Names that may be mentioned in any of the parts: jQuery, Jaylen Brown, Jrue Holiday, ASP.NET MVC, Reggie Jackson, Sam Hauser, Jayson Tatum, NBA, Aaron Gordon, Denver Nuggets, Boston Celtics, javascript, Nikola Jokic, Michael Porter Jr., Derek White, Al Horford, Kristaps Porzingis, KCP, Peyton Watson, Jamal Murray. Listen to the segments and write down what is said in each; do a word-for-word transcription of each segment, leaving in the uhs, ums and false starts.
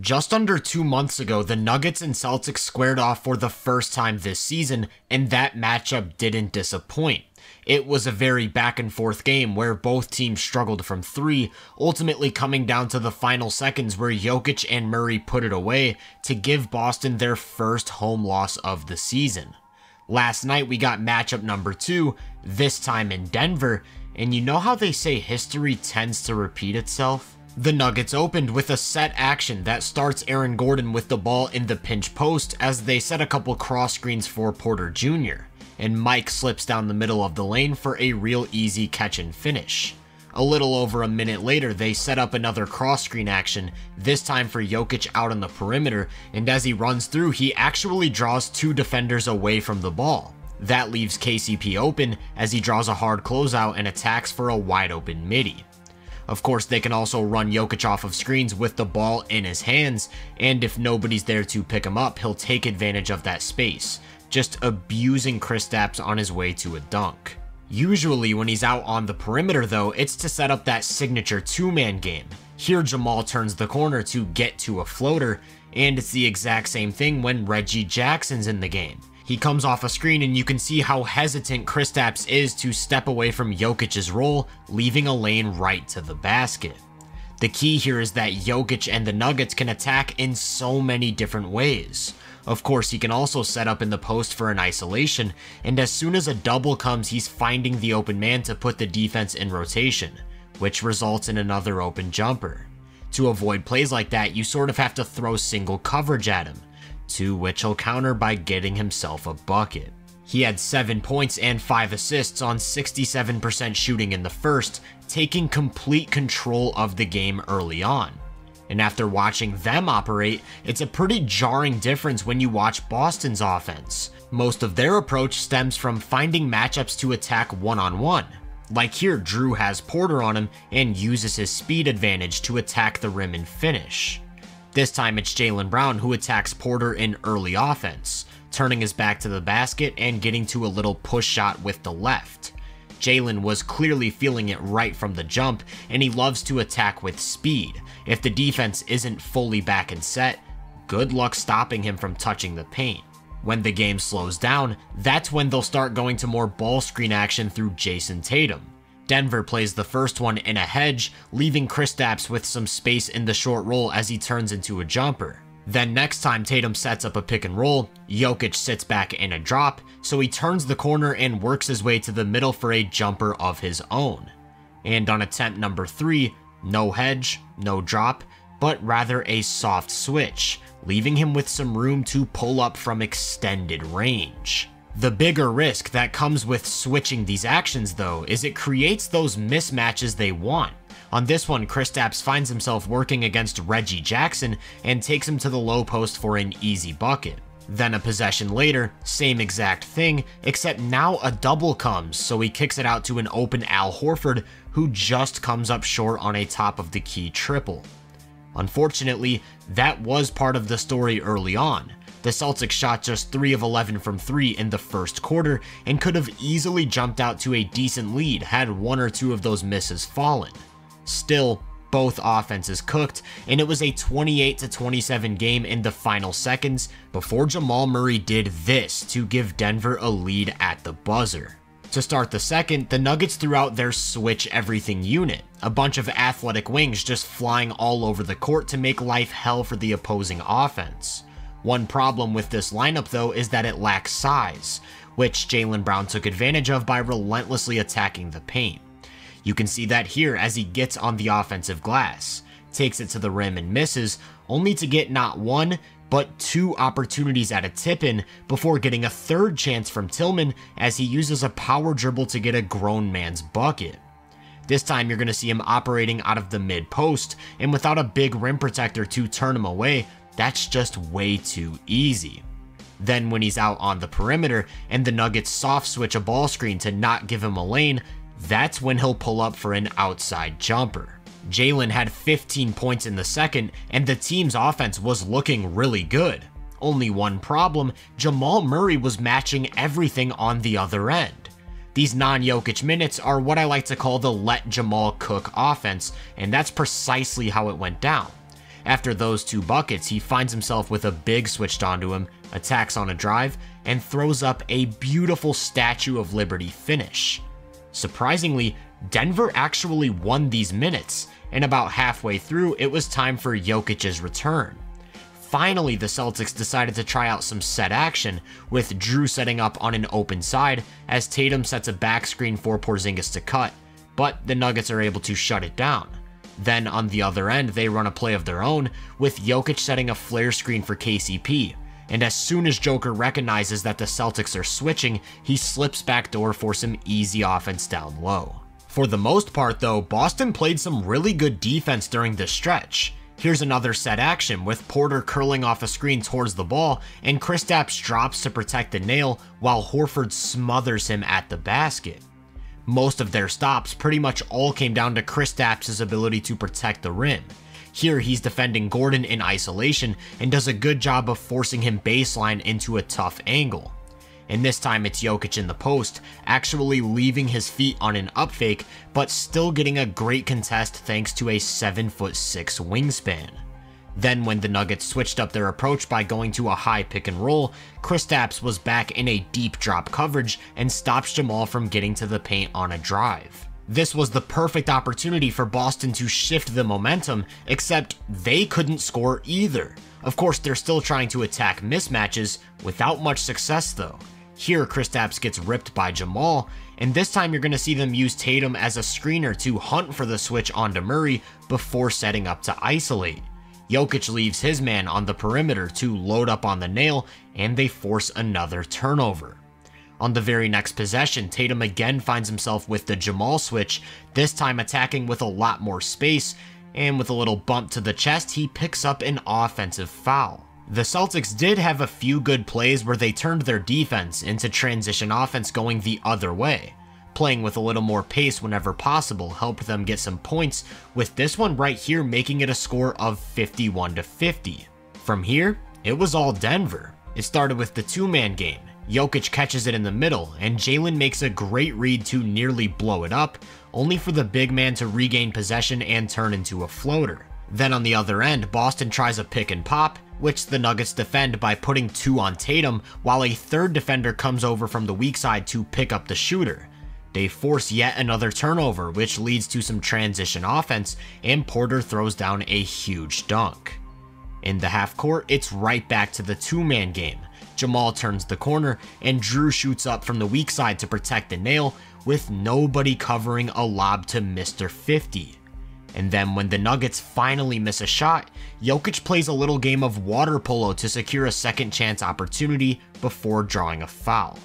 Just under two months ago, the Nuggets and Celtics squared off for the first time this season, and that matchup didn't disappoint. It was a very back-and-forth game where both teams struggled from three, ultimately coming down to the final seconds where Jokic and Murray put it away to give Boston their first home loss of the season. Last night, we got matchup number two, this time in Denver, and you know how they say history tends to repeat itself? The Nuggets opened with a set action that starts Aaron Gordon with the ball in the pinch post as they set a couple cross screens for Porter Junior, and Mike slips down the middle of the lane for a real easy catch and finish. A little over a minute later, they set up another cross screen action, this time for Jokic out on the perimeter, and as he runs through, he actually draws two defenders away from the ball. That leaves K C P open as he draws a hard closeout and attacks for a wide open middie. Of course, they can also run Jokic off of screens with the ball in his hands, and if nobody's there to pick him up, he'll take advantage of that space, just abusing Kristaps on his way to a dunk. Usually, when he's out on the perimeter though, it's to set up that signature two-man game. Here, Jamal turns the corner to get to a floater, and it's the exact same thing when Reggie Jackson's in the game. He comes off a screen and you can see how hesitant Kristaps is to step away from Jokic's role, leaving a lane right to the basket. The key here is that Jokic and the Nuggets can attack in so many different ways. Of course, he can also set up in the post for an isolation, and as soon as a double comes, he's finding the open man to put the defense in rotation, which results in another open jumper. To avoid plays like that, you sort of have to throw single coverage at him, to which he'll counter by getting himself a bucket. He had seven points and five assists on sixty-seven percent shooting in the first, taking complete control of the game early on. And after watching them operate, it's a pretty jarring difference when you watch Boston's offense. Most of their approach stems from finding matchups to attack one-on-one. Like here, Jrue has Porter on him and uses his speed advantage to attack the rim and finish. This time it's Jaylen Brown who attacks Porter in early offense, turning his back to the basket and getting to a little push shot with the left. Jaylen was clearly feeling it right from the jump, and he loves to attack with speed. If the defense isn't fully back and set, good luck stopping him from touching the paint. When the game slows down, that's when they'll start going to more ball screen action through Jayson Tatum. Denver plays the first one in a hedge, leaving Kristaps with some space in the short roll as he turns into a jumper. Then next time Tatum sets up a pick and roll, Jokic sits back in a drop, so he turns the corner and works his way to the middle for a jumper of his own. And on attempt number three, no hedge, no drop, but rather a soft switch, leaving him with some room to pull up from extended range. The bigger risk that comes with switching these actions, though, is it creates those mismatches they want. On this one, Kristaps finds himself working against Reggie Jackson and takes him to the low post for an easy bucket. Then a possession later, same exact thing, except now a double comes, so he kicks it out to an open Al Horford, who just comes up short on a top-of-the-key triple. Unfortunately, that was part of the story early on. The Celtics shot just three of eleven from three in the first quarter and could have easily jumped out to a decent lead had one or two of those misses fallen. Still, both offenses cooked, and it was a twenty-eight to twenty-seven game in the final seconds before Jamal Murray did this to give Denver a lead at the buzzer. To start the second, the Nuggets threw out their switch everything unit, a bunch of athletic wings just flying all over the court to make life hell for the opposing offense. One problem with this lineup, though, is that it lacks size, which Jaylen Brown took advantage of by relentlessly attacking the paint. You can see that here as he gets on the offensive glass, takes it to the rim and misses, only to get not one, but two opportunities at a tip-in before getting a third chance from Tillman as he uses a power dribble to get a grown man's bucket. This time, you're going to see him operating out of the mid-post, and without a big rim protector to turn him away, that's just way too easy. Then when he's out on the perimeter and the Nuggets soft switch a ball screen to not give him a lane, that's when he'll pull up for an outside jumper. Jaylen had fifteen points in the second, and the team's offense was looking really good. Only one problem, Jamal Murray was matching everything on the other end. These non-Jokic minutes are what I like to call the let Jamal cook offense, and that's precisely how it went down. After those two buckets, he finds himself with a big switched onto him, attacks on a drive, and throws up a beautiful Statue of Liberty finish. Surprisingly, Denver actually won these minutes, and about halfway through, it was time for Jokic's return. Finally, the Celtics decided to try out some set action, with Jrue setting up on an open side as Tatum sets a back screen for Porzingis to cut, but the Nuggets are able to shut it down. Then on the other end, they run a play of their own, with Jokic setting a flare screen for K C P, and as soon as Joker recognizes that the Celtics are switching, he slips backdoor for some easy offense down low. For the most part though, Boston played some really good defense during this stretch. Here's another set action, with Porter curling off a screen towards the ball, and Kristaps drops to protect the nail while Horford smothers him at the basket. Most of their stops pretty much all came down to Kristaps' ability to protect the rim. Here he's defending Gordon in isolation and does a good job of forcing him baseline into a tough angle. And this time it's Jokic in the post, actually leaving his feet on an upfake, but still getting a great contest thanks to a seven foot six wingspan. Then when the Nuggets switched up their approach by going to a high pick and roll, Kristaps was back in a deep drop coverage and stops Jamal from getting to the paint on a drive. This was the perfect opportunity for Boston to shift the momentum, except they couldn't score either. Of course, they're still trying to attack mismatches, without much success though. Here, Kristaps gets ripped by Jamal, and this time you're going to see them use Tatum as a screener to hunt for the switch onto Murray before setting up to isolate. Jokic leaves his man on the perimeter to load up on the nail, and they force another turnover. On the very next possession, Tatum again finds himself with the Jamal switch, this time attacking with a lot more space, and with a little bump to the chest, he picks up an offensive foul. The Celtics did have a few good plays where they turned their defense into transition offense going the other way. Playing with a little more pace whenever possible helped them get some points, with this one right here making it a score of fifty-one to fifty. From here, it was all Denver. It started with the two-man game. Jokic catches it in the middle, and Jaylen makes a great read to nearly blow it up, only for the big man to regain possession and turn into a floater. Then on the other end, Boston tries a pick and pop, which the Nuggets defend by putting two on Tatum, while a third defender comes over from the weak side to pick up the shooter. They force yet another turnover, which leads to some transition offense, and Porter throws down a huge dunk. In the half court, it's right back to the two-man game. Jamal turns the corner, and Jrue shoots up from the weak side to protect the nail, with nobody covering a lob to Mister fifty. And then when the Nuggets finally miss a shot, Jokic plays a little game of water polo to secure a second chance opportunity before drawing a foul.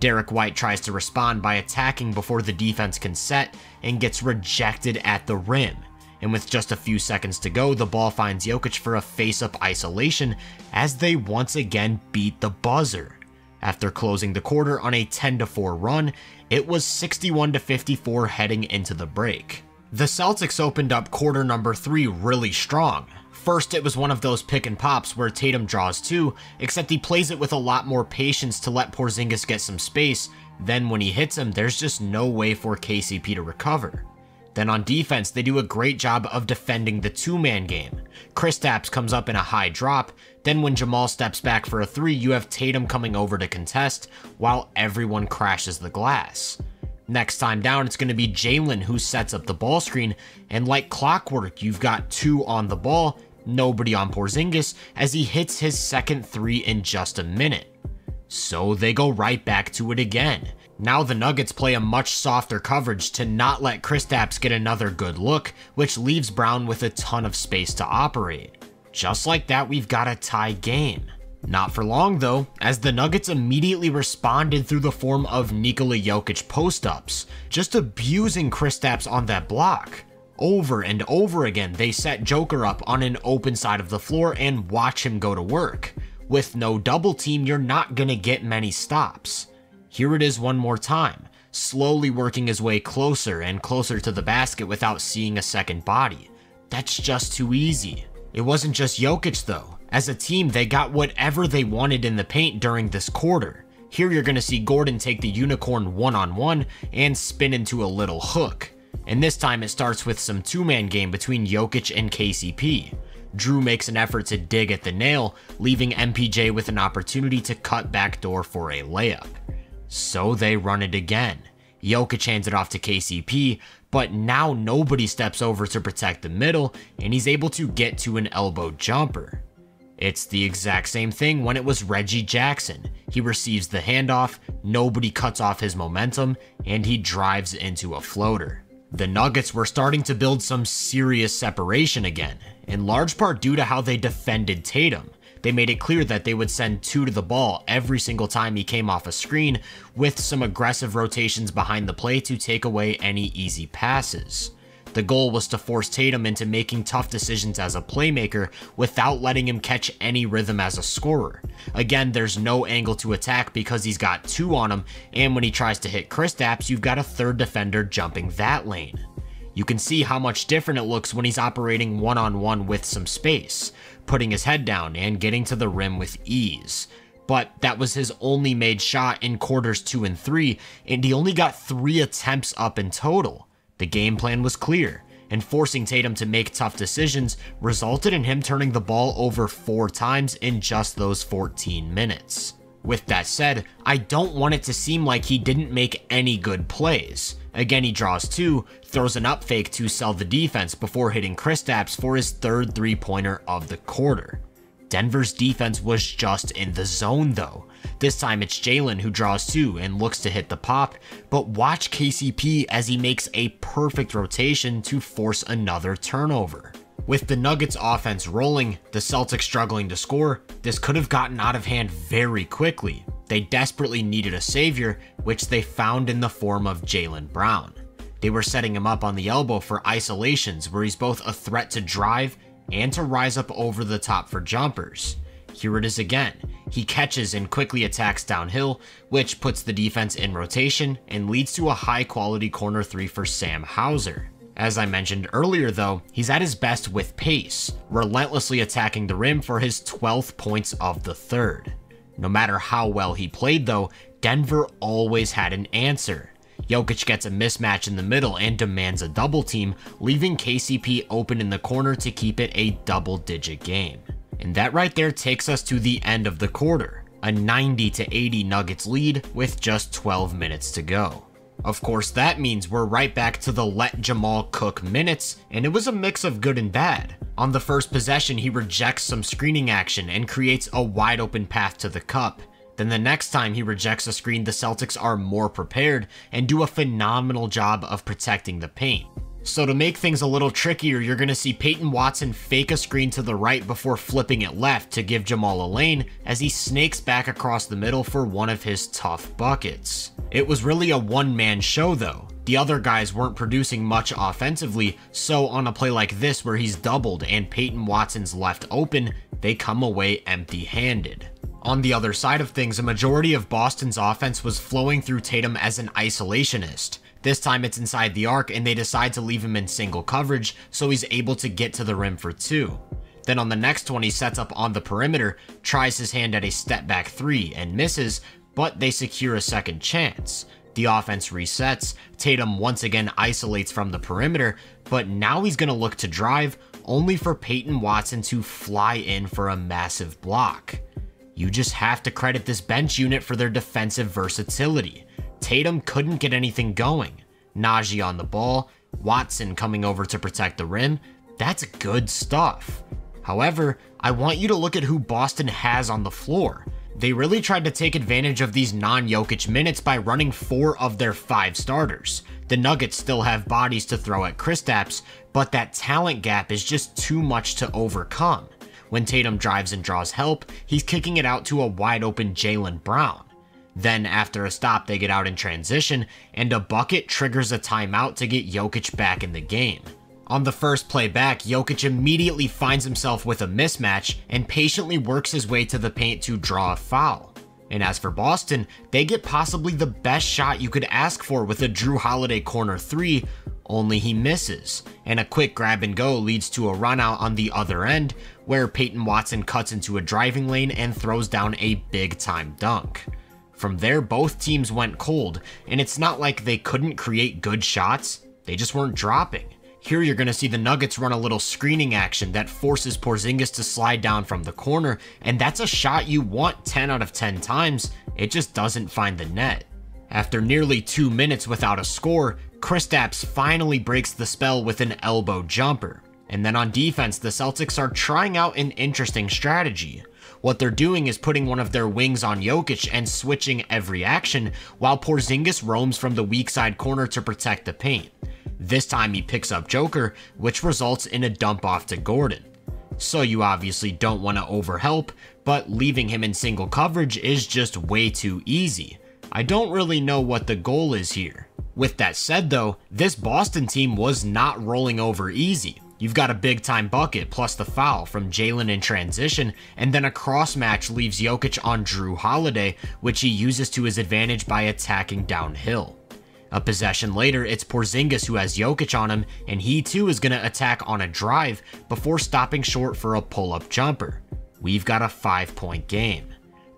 Derek White tries to respond by attacking before the defense can set and gets rejected at the rim. And with just a few seconds to go, the ball finds Jokic for a face-up isolation as they once again beat the buzzer. After closing the quarter on a ten to four run, it was sixty-one to fifty-four heading into the break. The Celtics opened up quarter number three really strong. First, it was one of those pick and pops where Tatum draws two, except he plays it with a lot more patience to let Porzingis get some space. Then when he hits him, there's just no way for K C P to recover. Then on defense, they do a great job of defending the two-man game. Kristaps comes up in a high drop, then when Jamal steps back for a three, you have Tatum coming over to contest, while everyone crashes the glass. Next time down, it's going to be Jaylen who sets up the ball screen, and like clockwork, you've got two on the ball, nobody on Porzingis, as he hits his second three in just a minute. So they go right back to it again. Now the Nuggets play a much softer coverage to not let Kristaps get another good look, which leaves Brown with a ton of space to operate. Just like that, we've got a tie game. Not for long though, as the Nuggets immediately responded through the form of Nikola Jokic post-ups, just abusing Kristaps on that block. Over and over again, they set Joker up on an open side of the floor and watch him go to work. With no double team, you're not gonna get many stops. Here it is one more time, slowly working his way closer and closer to the basket without seeing a second body. That's just too easy. It wasn't just Jokic though. As a team, they got whatever they wanted in the paint during this quarter. Here you're going to see Gordon take the unicorn one-on-one and spin into a little hook. And this time it starts with some two-man game between Jokic and K C P. Jrue makes an effort to dig at the nail, leaving M P J with an opportunity to cut backdoor for a layup. So they run it again. Jokic hands it off to K C P, but now nobody steps over to protect the middle, and he's able to get to an elbow jumper. It's the exact same thing when it was Reggie Jackson. He receives the handoff, nobody cuts off his momentum, and he drives into a floater. The Nuggets were starting to build some serious separation again, in large part due to how they defended Tatum. They made it clear that they would send two to the ball every single time he came off a screen, with some aggressive rotations behind the play to take away any easy passes. The goal was to force Tatum into making tough decisions as a playmaker without letting him catch any rhythm as a scorer. Again, there's no angle to attack because he's got two on him, and when he tries to hit Kristaps, you've got a third defender jumping that lane. You can see how much different it looks when he's operating one-on-one with some space, putting his head down and getting to the rim with ease. But that was his only made shot in quarters two and three, and he only got three attempts up in total. The game plan was clear, and forcing Tatum to make tough decisions resulted in him turning the ball over four times in just those fourteen minutes. With that said, I don't want it to seem like he didn't make any good plays. Again, he draws two, throws an up fake to sell the defense before hitting Kristaps for his third three-pointer of the quarter. Denver's defense was just in the zone though. This time it's Jaylen who draws two and looks to hit the pop, but watch K C P as he makes a perfect rotation to force another turnover. With the Nuggets offense rolling, the Celtics struggling to score, this could have gotten out of hand very quickly. They desperately needed a savior, which they found in the form of Jaylen Brown. They were setting him up on the elbow for isolations where he's both a threat to drive and to rise up over the top for jumpers. Here it is again. He catches and quickly attacks downhill, which puts the defense in rotation and leads to a high-quality corner three for Sam Hauser. As I mentioned earlier though, he's at his best with pace, relentlessly attacking the rim for his twelve points of the third. No matter how well he played though, Denver always had an answer. Jokic gets a mismatch in the middle and demands a double team, leaving K C P open in the corner to keep it a double-digit game. And that right there takes us to the end of the quarter, a ninety to eighty Nuggets lead with just twelve minutes to go. Of course, that means we're right back to the let Jamal cook minutes, and it was a mix of good and bad. On the first possession, he rejects some screening action and creates a wide-open path to the cup. Then the next time he rejects a screen, the Celtics are more prepared and do a phenomenal job of protecting the paint. So to make things a little trickier, you're going to see Peyton Watson fake a screen to the right before flipping it left to give Jamal a lane as he snakes back across the middle for one of his tough buckets. It was really a one-man show though. The other guys weren't producing much offensively, so on a play like this where he's doubled and Peyton Watson's left open, they come away empty-handed. On the other side of things, a majority of Boston's offense was flowing through Tatum as an isolationist. This time it's inside the arc and they decide to leave him in single coverage, so he's able to get to the rim for two. Then on the next one, he sets up on the perimeter, tries his hand at a step back three and misses, but they secure a second chance. The offense resets, Tatum once again isolates from the perimeter, but now he's going to look to drive, only for Peyton Watson to fly in for a massive block. You just have to credit this bench unit for their defensive versatility. Tatum couldn't get anything going. Najee on the ball, Watson coming over to protect the rim, that's good stuff. However, I want you to look at who Boston has on the floor. They really tried to take advantage of these non-Jokic minutes by running four of their five starters. The Nuggets still have bodies to throw at Kristaps, but that talent gap is just too much to overcome. When Tatum drives and draws help, he's kicking it out to a wide-open Jaylen Brown. Then, after a stop, they get out in transition, and a bucket triggers a timeout to get Jokic back in the game. On the first play back, Jokic immediately finds himself with a mismatch and patiently works his way to the paint to draw a foul. And as for Boston, they get possibly the best shot you could ask for with a Jrue Holiday corner three, only he misses, and a quick grab and go leads to a runout on the other end, where Peyton Watson cuts into a driving lane and throws down a big-time dunk. From there, both teams went cold, and it's not like they couldn't create good shots, they just weren't dropping. Here you're going to see the Nuggets run a little screening action that forces Porzingis to slide down from the corner, and that's a shot you want ten out of ten times. It just doesn't find the net. After nearly two minutes without a score, Kristaps finally breaks the spell with an elbow jumper. And then on defense, the Celtics are trying out an interesting strategy. What they're doing is putting one of their wings on Jokic and switching every action, while Porzingis roams from the weak side corner to protect the paint. This time he picks up Joker, which results in a dump off to Gordon. So you obviously don't want to overhelp, but leaving him in single coverage is just way too easy. I don't really know what the goal is here. With that said though, this Boston team was not rolling over easy. You've got a big time bucket plus the foul from Jaylen in transition, and then a cross match leaves Jokic on Jrue Holiday, which he uses to his advantage by attacking downhill. A possession later, it's Porzingis who has Jokic on him, and he too is going to attack on a drive before stopping short for a pull-up jumper. We've got a five-point game.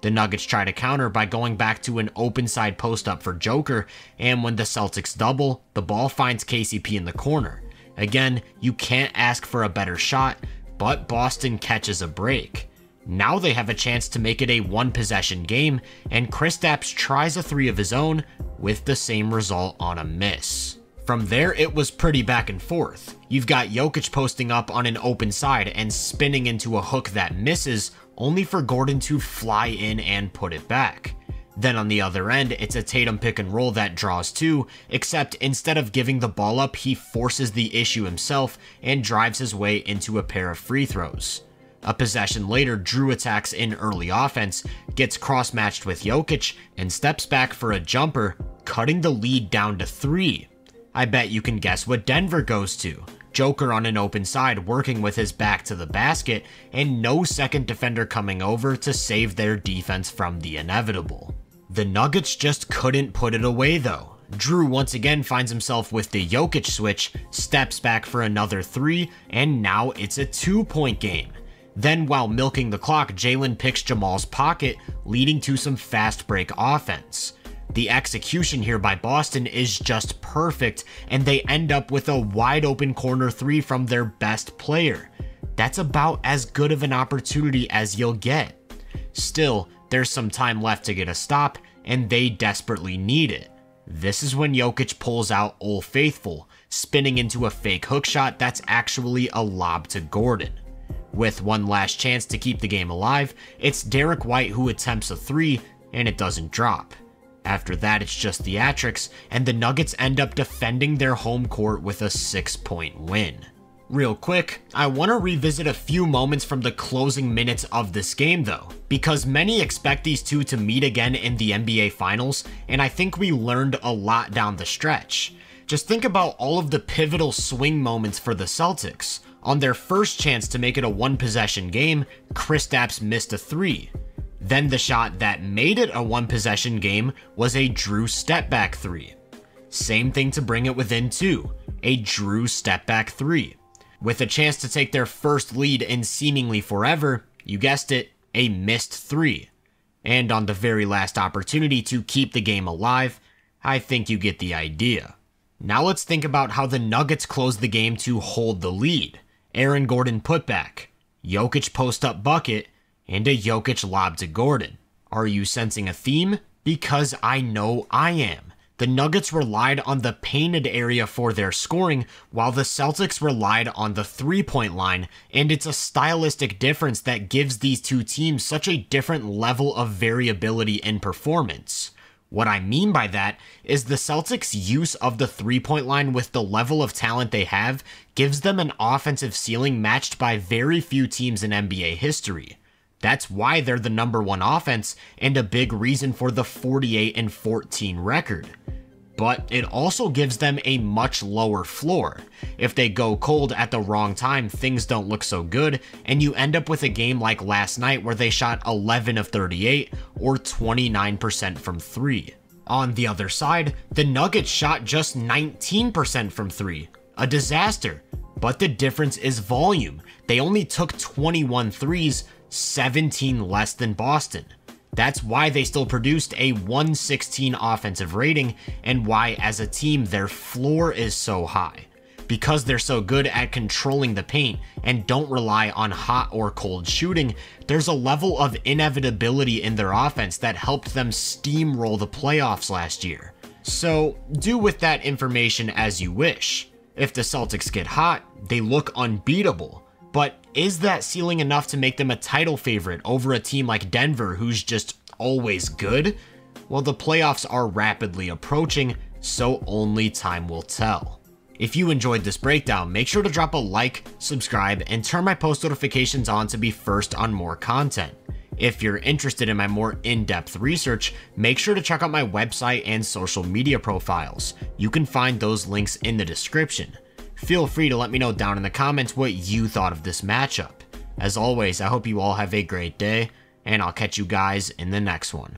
The Nuggets try to counter by going back to an open side post-up for Joker, and when the Celtics double, the ball finds K C P in the corner. Again, you can't ask for a better shot, but Boston catches a break. Now they have a chance to make it a one-possession game, and Kristaps tries a three of his own, with the same result on a miss. From there, it was pretty back and forth. You've got Jokic posting up on an open side and spinning into a hook that misses, only for Gordon to fly in and put it back. Then on the other end, it's a Tatum pick and roll that draws two, except instead of giving the ball up, he forces the issue himself and drives his way into a pair of free throws. A possession later, Jrue attacks in early offense, gets cross-matched with Jokic, and steps back for a jumper, cutting the lead down to three. I bet you can guess what Denver goes to. Joker on an open side working with his back to the basket, and no second defender coming over to save their defense from the inevitable. The Nuggets just couldn't put it away though. Jrue once again finds himself with the Jokic switch, steps back for another three, and now it's a two-point game. Then while milking the clock, Jaylen picks Jamal's pocket, leading to some fast break offense. The execution here by Boston is just perfect, and they end up with a wide open corner three from their best player. That's about as good of an opportunity as you'll get. Still, there's some time left to get a stop, and they desperately need it. This is when Jokic pulls out Old Faithful, spinning into a fake hook shot that's actually a lob to Gordon. With one last chance to keep the game alive, it's Derek White who attempts a three, and it doesn't drop. After that, it's just theatrics, and the Nuggets end up defending their home court with a six-point win. Real quick, I want to revisit a few moments from the closing minutes of this game though, because many expect these two to meet again in the N B A Finals, and I think we learned a lot down the stretch. Just think about all of the pivotal swing moments for the Celtics. On their first chance to make it a one-possession game, Kristaps missed a three. Then the shot that made it a one-possession game was a Jrue step-back three. Same thing to bring it within two, a Jrue step-back three. With a chance to take their first lead in seemingly forever, you guessed it, a missed three. And on the very last opportunity to keep the game alive, I think you get the idea. Now let's think about how the Nuggets closed the game to hold the lead. Aaron Gordon putback, Jokic post-up bucket, and a Jokic lob to Gordon. Are you sensing a theme? Because I know I am. The Nuggets relied on the painted area for their scoring, while the Celtics relied on the three-point line, and it's a stylistic difference that gives these two teams such a different level of variability in performance. What I mean by that is the Celtics' use of the three-point line with the level of talent they have gives them an offensive ceiling matched by very few teams in N B A history. That's why they're the number one offense and a big reason for the forty-eight and fourteen record. But it also gives them a much lower floor. If they go cold at the wrong time, things don't look so good, and you end up with a game like last night where they shot eleven of thirty-eight, or twenty-nine percent from three. On the other side, the Nuggets shot just nineteen percent from three, a disaster. But the difference is volume. They only took twenty-one threes, seventeen less than Boston. That's why they still produced a one sixteen offensive rating, and why as a team their floor is so high. because they're so good at controlling the paint and don't rely on hot or cold shooting, there's a level of inevitability in their offense that helped them steamroll the playoffs last year. So do with that information as you wish. If the Celtics get hot, they look unbeatable. But is that ceiling enough to make them a title favorite over a team like Denver, who's just always good? Well, the playoffs are rapidly approaching, so only time will tell. If you enjoyed this breakdown, make sure to drop a like, subscribe, and turn my post notifications on to be first on more content. If you're interested in my more in-depth research, make sure to check out my website and social media profiles. You can find those links in the description. Feel free to let me know down in the comments what you thought of this matchup. As always, I hope you all have a great day, and I'll catch you guys in the next one.